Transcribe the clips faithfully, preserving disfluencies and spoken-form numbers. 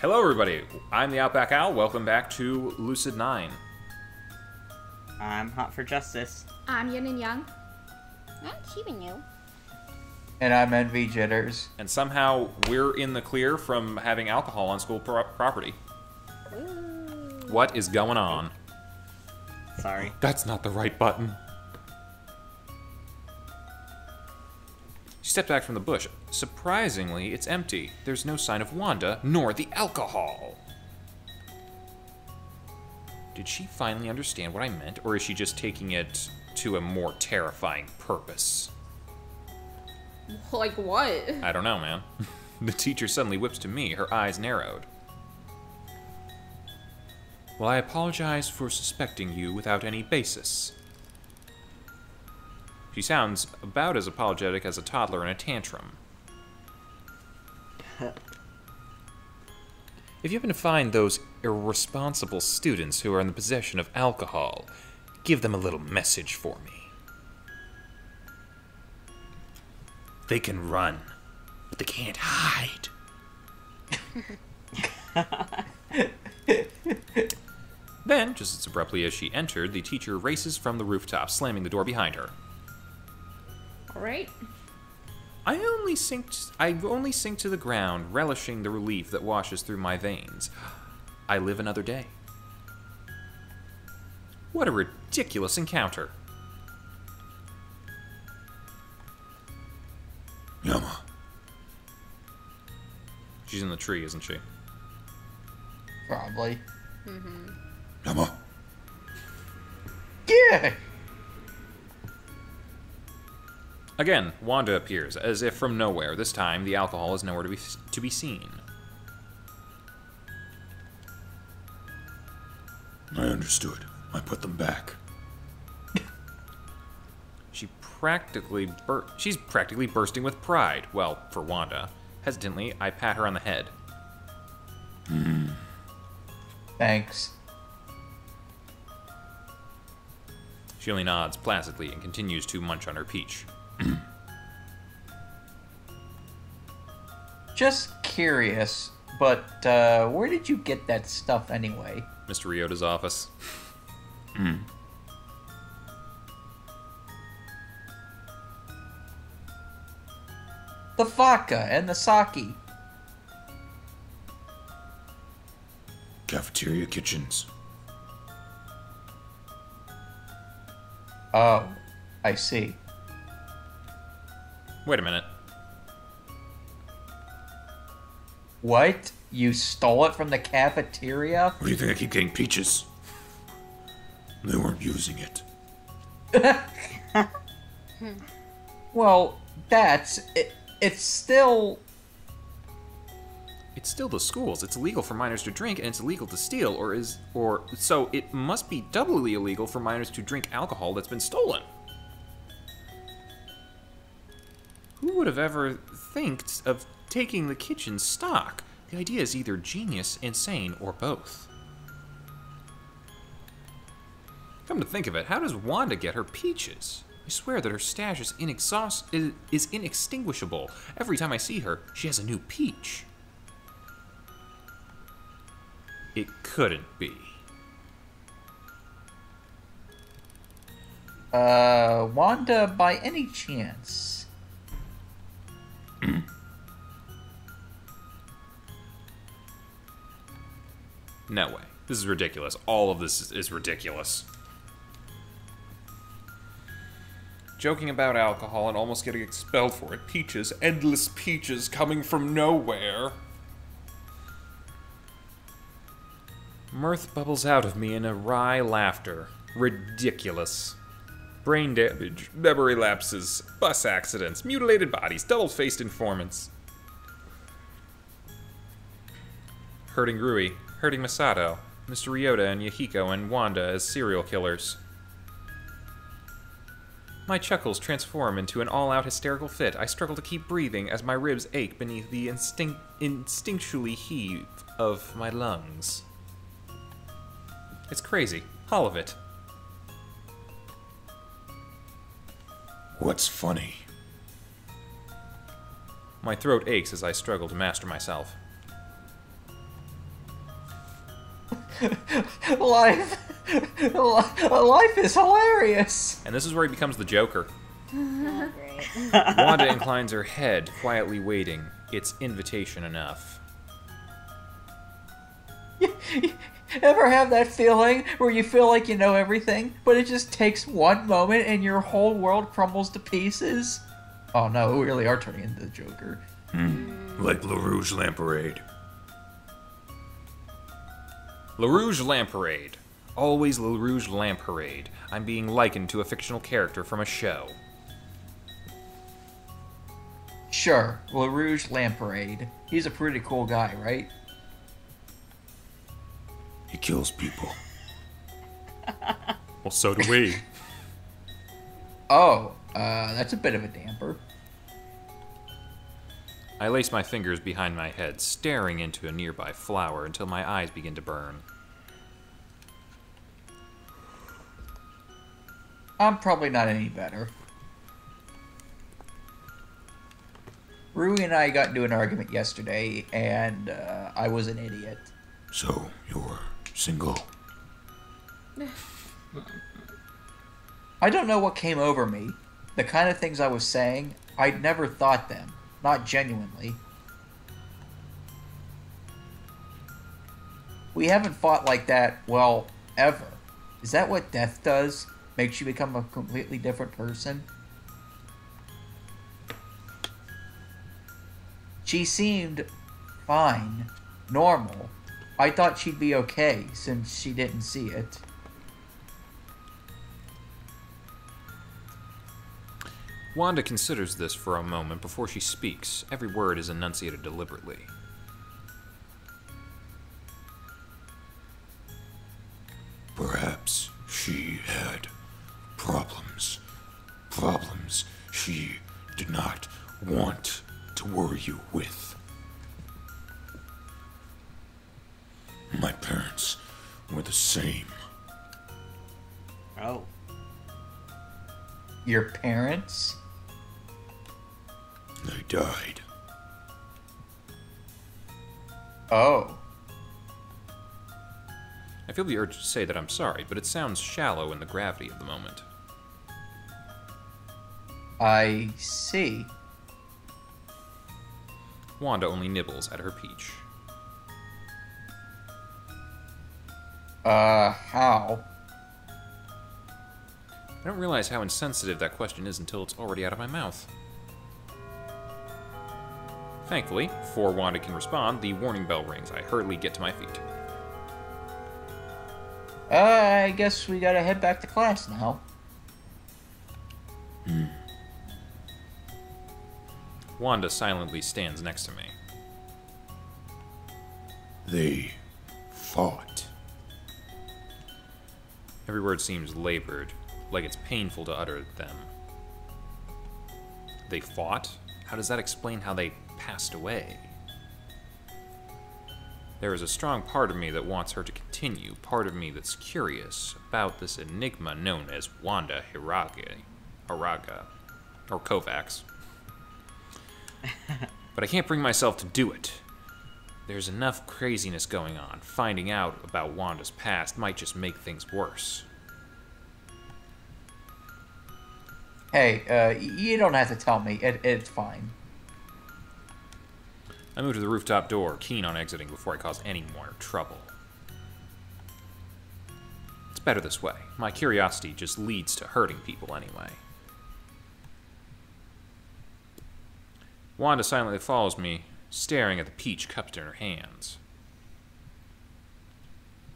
Hello everybody, I'm the Outback Owl, welcome back to Lucid nine. I'm Hot for Justice. I'm Yin and Yang. I'm Cheating You. And I'm N V Jitters. And somehow we're in the clear from having alcohol on school pro property. Ooh. What is going on? Sorry. That's not the right button. She stepped back from the bush. Surprisingly, it's empty. There's no sign of Wanda, nor the alcohol. Did she finally understand what I meant, or is she just taking it to a more terrifying purpose? Like what? I don't know, man. The teacher suddenly whips to me, her eyes narrowed. Well, I apologize for suspecting you without any basis. She sounds about as apologetic as a toddler in a tantrum. If you happen to find those irresponsible students who are in the possession of alcohol, give them a little message for me. They can run, but they can't hide. Then, just as abruptly as she entered, the teacher races from the rooftop, slamming the door behind her. Right. I only sink. T I only sink to the ground, relishing the relief that washes through my veins. I live another day. What a ridiculous encounter! Yama. She's in the tree, isn't she? Probably. Mm-hmm. Yama. Yeah. Again, Wanda appears, as if from nowhere. This time, the alcohol is nowhere to be, to be seen. I understood. I put them back. She practically bur- She's practically bursting with pride. Well, for Wanda. Hesitantly, I pat her on the head. Mm. Thanks. She only nods placidly and continues to munch on her peach. Just curious, but uh, where did you get that stuff anyway? Mister Ryota's office. Mm. The vodka and the sake. Cafeteria kitchens. Oh, I see. Wait a minute. What? You stole it from the cafeteria? What do you think I keep getting peaches? They weren't using it. Well, that's... It, it's still... It's still the school's. It's illegal for minors to drink, and it's illegal to steal, or is... or so it must be doubly illegal for minors to drink alcohol that's been stolen. Who would have ever thinked of taking the kitchen stock? The idea is either genius, insane, or both. Come to think of it, how does Wanda get her peaches? I swear that her stash is, inexhaust- is inextinguishable. Every time I see her, she has a new peach. It couldn't be. Uh, Wanda, by any chance... No way. This is ridiculous. All of this is ridiculous. Joking about alcohol and almost getting expelled for it. Peaches. Endless peaches coming from nowhere. Mirth bubbles out of me in a wry laughter. Ridiculous. Brain damage, memory lapses, bus accidents, mutilated bodies, double-faced informants. Hurting Rui, hurting Masato, Mister Ryota and Yahiko and Wanda as serial killers. My chuckles transform into an all-out hysterical fit. I struggle to keep breathing as my ribs ache beneath the instinct instinctually heave of my lungs. It's crazy, all of it. What's funny? My throat aches as I struggle to master myself. Life. Life is hilarious. And this is where he becomes the Joker. Oh, great. Wanda inclines her head, quietly waiting. It's invitation enough. You, you ever have that feeling where you feel like you know everything, but it just takes one moment and your whole world crumbles to pieces? Oh no, we really are turning into the Joker. Mm. Like LaRouge Lamparade. LaRouge Lamparade. Always LaRouge Lamparade. I'm being likened to a fictional character from a show. Sure, LaRouge Lamparade. He's a pretty cool guy, right? He kills people. Well, so do we. Oh, uh, that's a bit of a damper. I lace my fingers behind my head, staring into a nearby flower until my eyes begin to burn. I'm probably not any better. Rui and I got into an argument yesterday, and uh, I was an idiot. So, you're single? I don't know what came over me. The kind of things I was saying, I'd never thought them. Not genuinely. We haven't fought like that, well, ever. Is that what death does? Makes you become a completely different person? She seemed fine, normal. I thought she'd be okay, since she didn't see it. Wanda considers this for a moment before she speaks. Every word is enunciated deliberately. Perhaps she had problems. Problems she did not want to worry you with. My parents were the same. Oh. Your parents? They died. Oh. I feel the urge to say that I'm sorry, but it sounds shallow in the gravity of the moment. I see. Wanda only nibbles at her peach. Uh, how? I don't realize how insensitive that question is until it's already out of my mouth. Thankfully, before Wanda can respond, the warning bell rings. I hurriedly get to my feet. Uh, I guess we gotta head back to class now. Hmm. Wanda silently stands next to me. They fought. Every word seems labored, like it's painful to utter them. They fought? How does that explain how they passed away? There is a strong part of me that wants her to continue, part of me that's curious about this enigma known as Wanda Hiraga, Hiraga, or Kovacs. But I can't bring myself to do it. There's enough craziness going on. Finding out about Wanda's past might just make things worse. Hey, uh, you don't have to tell me. It, it's fine. I move to the rooftop door, keen on exiting before I cause any more trouble. It's better this way. My curiosity just leads to hurting people anyway. Wanda silently follows me, staring at the peach cupped in her hands.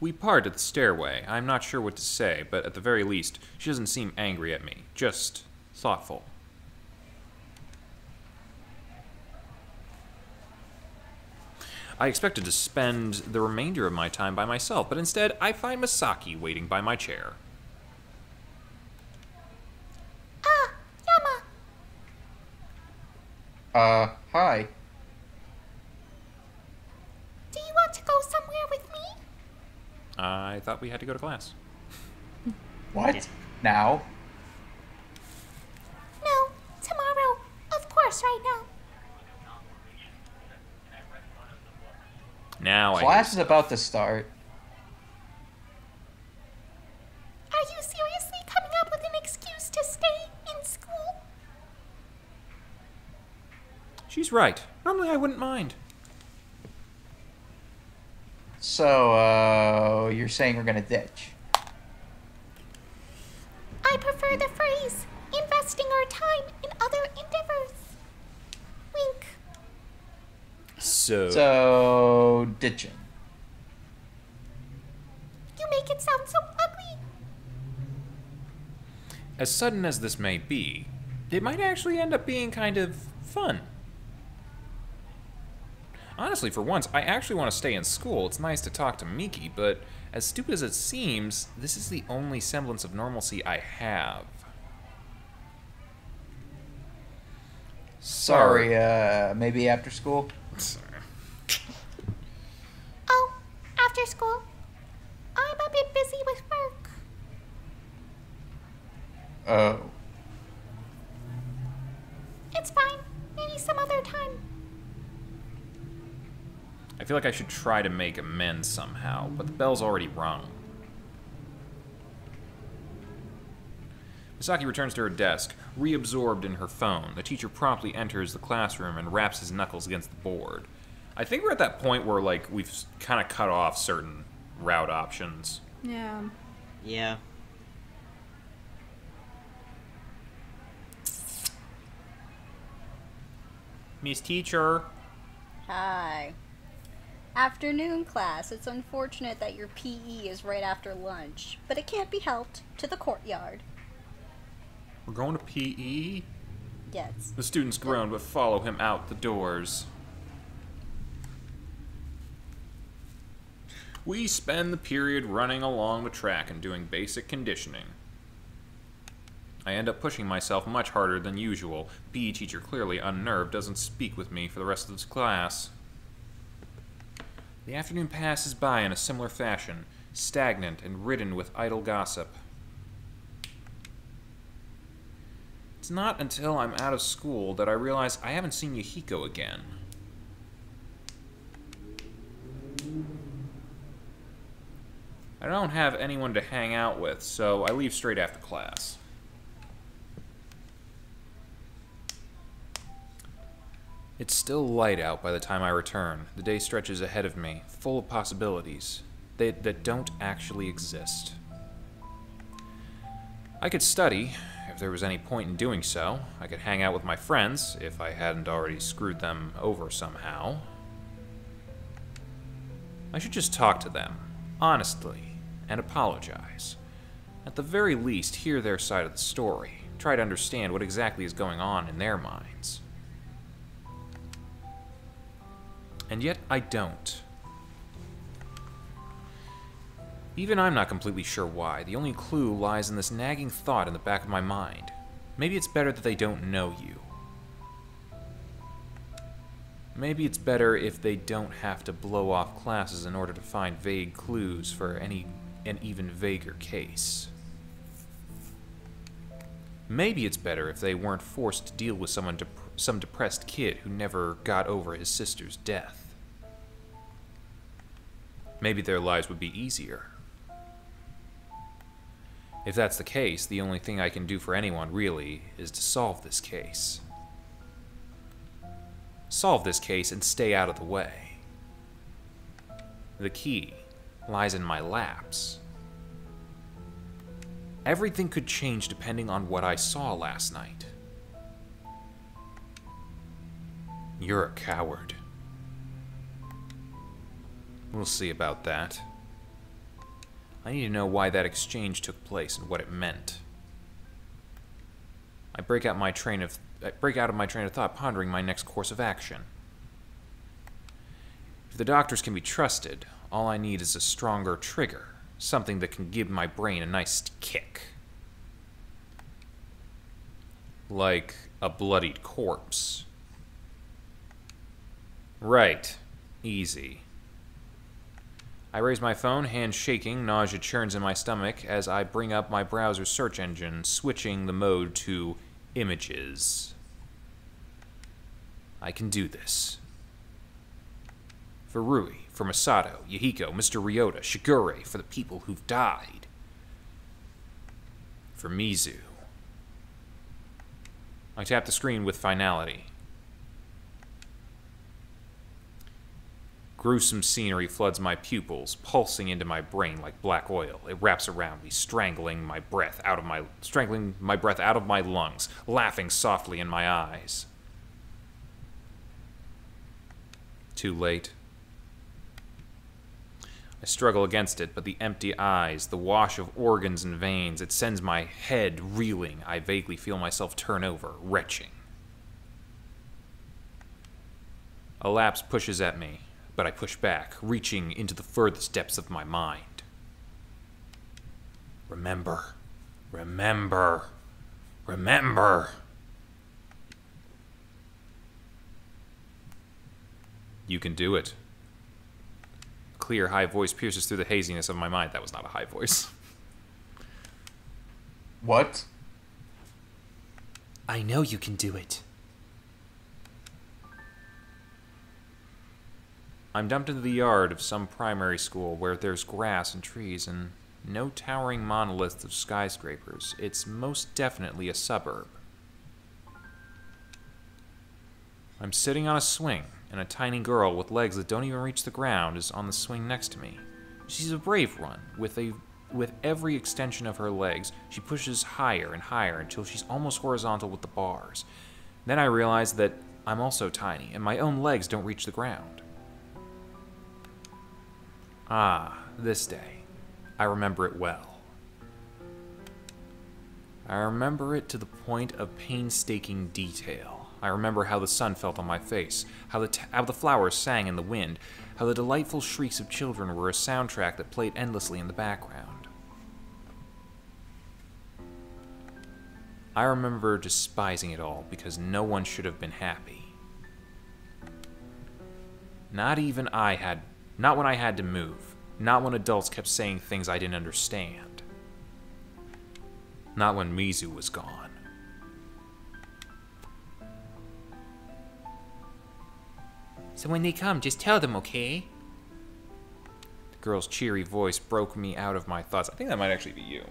We part at the stairway. I'm not sure what to say, but at the very least, she doesn't seem angry at me, just thoughtful. I expected to spend the remainder of my time by myself, but instead, I find Misaki waiting by my chair. Ah, Yama! Uh, hi. Do you want to go somewhere with me? I thought we had to go to class. What? Now? No, tomorrow. Of course, right now. Now class I is about to start. right. Normally I wouldn't mind. So, uh, you're saying we're gonna ditch? I prefer the phrase, investing our time in other endeavors. Wink. So... So, ditching. You make it sound so ugly. As sudden as this may be, it might actually end up being kind of fun. Honestly, for once, I actually want to stay in school. It's nice to talk to Miki, but as stupid as it seems, this is the only semblance of normalcy I have. Sorry, uh, maybe after school? Oh, after school. I'm a bit busy with work. Oh. It's fine. Maybe some other time. I feel like I should try to make amends somehow, but the bell's already rung. Misaki returns to her desk, reabsorbed in her phone. The teacher promptly enters the classroom and raps his knuckles against the board. I think we're at that point where, like, we've kind of cut off certain route options. Yeah. Yeah. Miss Teacher. Hi. Afternoon class. It's unfortunate that your P E is right after lunch, but it can't be helped. To the courtyard. We're going to P E? Yes. The students groan but follow him out the doors. We spend the period running along the track and doing basic conditioning. I end up pushing myself much harder than usual. P E teacher, clearly unnerved, doesn't speak with me for the rest of the class. The afternoon passes by in a similar fashion, stagnant and ridden with idle gossip. It's not until I'm out of school that I realize I haven't seen Yahiko again. I don't have anyone to hang out with, so I leave straight after class. It's still light out by the time I return. The day stretches ahead of me, full of possibilities they, that don't actually exist. I could study, if there was any point in doing so. I could hang out with my friends, if I hadn't already screwed them over somehow. I should just talk to them, honestly, and apologize. At the very least, hear their side of the story. Try to understand what exactly is going on in their minds. And yet, I don't. Even I'm not completely sure why. The only clue lies in this nagging thought in the back of my mind. Maybe it's better that they don't know you. Maybe it's better if they don't have to blow off classes in order to find vague clues for any an even vaguer case. Maybe it's better if they weren't forced to deal with someone to some depressed kid who never got over his sister's death. Maybe their lives would be easier. If that's the case, the only thing I can do for anyone, really, is to solve this case. Solve this case and stay out of the way. The key lies in my laps. Everything could change depending on what I saw last night. You're a coward. We'll see about that. I need to know why that exchange took place and what it meant. I break out my train of I break out of my train of thought, pondering my next course of action. If the doctors can be trusted, all I need is a stronger trigger, something that can give my brain a nice kick. Like a bloodied corpse. Right. Easy. I raise my phone, hand shaking, nausea churns in my stomach as I bring up my browser search engine, switching the mode to images. I can do this. For Rui, for Masato, Yahiko, Mister Ryota, Shigure, for the people who've died. For Mizu. I tap the screen with finality. Gruesome scenery floods my pupils, pulsing into my brain like black oil. It wraps around me, strangling my breath out of my strangling my breath out of my lungs, laughing softly in my eyes. Too late. I struggle against it, but the empty eyes, the wash of organs and veins, it sends my head reeling. I vaguely feel myself turn over, retching. A lapse pushes at me, but I push back, reaching into the furthest depths of my mind. Remember. Remember. Remember. You can do it. A clear, high voice pierces through the haziness of my mind. That was not a high voice. What? I know you can do it. I'm dumped into the yard of some primary school where there's grass and trees and no towering monoliths of skyscrapers. It's most definitely a suburb. I'm sitting on a swing, and a tiny girl with legs that don't even reach the ground is on the swing next to me. She's a brave one. With a with every extension of her legs, she pushes higher and higher until she's almost horizontal with the bars. Then I realize that I'm also tiny, and my own legs don't reach the ground. Ah, this day. I remember it well. I remember it to the point of painstaking detail. I remember how the sun felt on my face, how the, t how the flowers sang in the wind, how the delightful shrieks of children were a soundtrack that played endlessly in the background. I remember despising it all because no one should have been happy. Not even I had... Not when I had to move. Not when adults kept saying things I didn't understand. Not when Mizu was gone. So when they come, just tell them, okay? The girl's cheery voice broke me out of my thoughts. I think that might actually be you.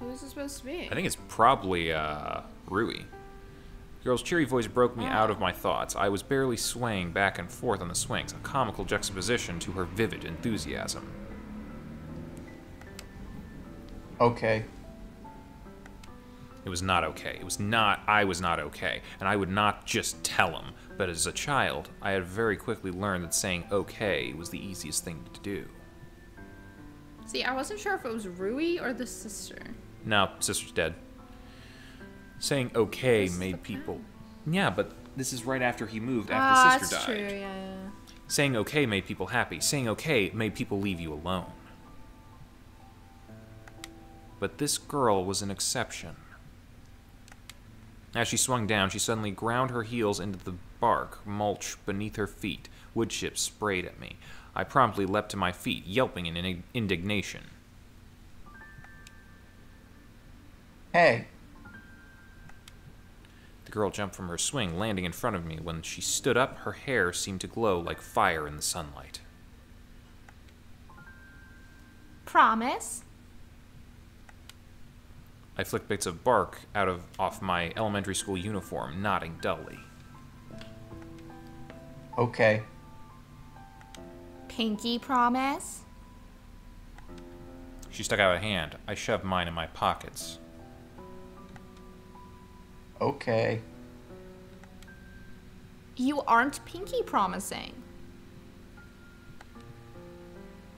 Who is it supposed to be? I think it's probably, uh, Rui. Girl's cheery voice broke me out of my thoughts. I was barely swaying back and forth on the swings, a comical juxtaposition to her vivid enthusiasm. Okay. It was not okay. It was not, I was not okay. And I would not just tell him. But as a child, I had very quickly learned that saying okay was the easiest thing to do. See, I wasn't sure if it was Rui or the sister. No, sister's dead. Saying okay made people... Yeah, but this is right after he moved, after his sister died. That's true, yeah, yeah. Saying okay made people happy. Saying okay made people leave you alone. But this girl was an exception. As she swung down, she suddenly ground her heels into the bark, mulch beneath her feet. Wood chips sprayed at me. I promptly leapt to my feet, yelping in indignation. Hey. The girl jumped from her swing, landing in front of me. When she stood up, her hair seemed to glow like fire in the sunlight. Promise? I flicked bits of bark out of off my elementary school uniform, nodding dully. Okay. Pinky promise? She stuck out a hand. I shoved mine in my pockets. Okay. You aren't pinky promising.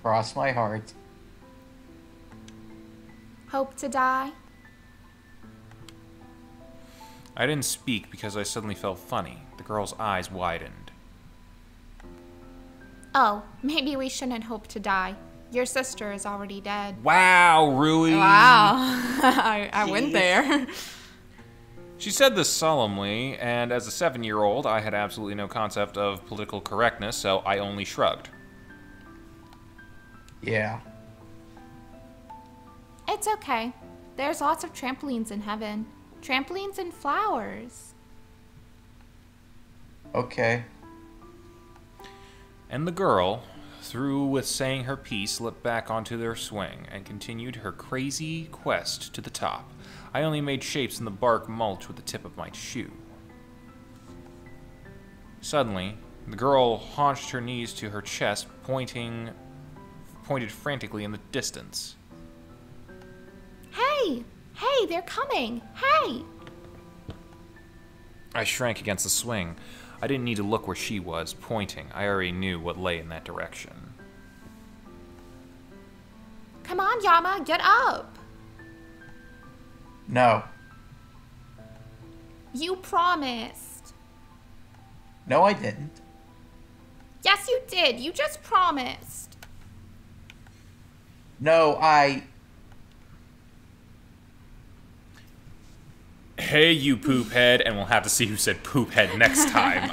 Cross my heart. Hope to die. I didn't speak because I suddenly felt funny. The girl's eyes widened. Oh, maybe we shouldn't hope to die. Your sister is already dead. Wow, Rui. Wow. I, I went there. She said this solemnly, and as a seven-year-old, I had absolutely no concept of political correctness, so I only shrugged. Yeah. It's okay. There's lots of trampolines in heaven. Trampolines and flowers. Okay. And the girl, through with saying her piece, slipped back onto their swing and continued her crazy quest to the top. I only made shapes in the bark mulch with the tip of my shoe. Suddenly, The girl haunched her knees to her chest, pointing, pointed frantically in the distance. Hey! Hey, they're coming! Hey! I shrank against the swing. I didn't need to look where she was, pointing. I already knew what lay in that direction. Come on, Yama, get up! No. You promised. No, I didn't. Yes, you did. You just promised. No, I... Hey, you poophead, and we'll have to see who said poophead next time.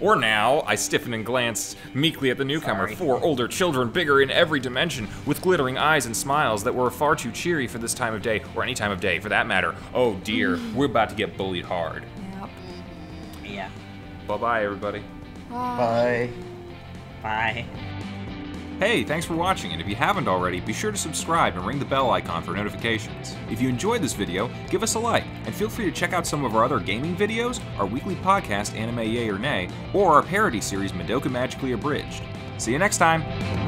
Or now, I stiffened and glanced meekly at the newcomer. Sorry. Four older children, bigger in every dimension, with glittering eyes and smiles that were far too cheery for this time of day, or any time of day for that matter. Oh dear, we're about to get bullied hard. Yep. Yeah. Bye-bye, everybody. Bye. Bye. Bye. Hey, thanks for watching, and if you haven't already, be sure to subscribe and ring the bell icon for notifications. If you enjoyed this video, give us a like, and feel free to check out some of our other gaming videos, our weekly podcast Anime Yay or Nay, or our parody series Madoka Magically Abridged. See you next time!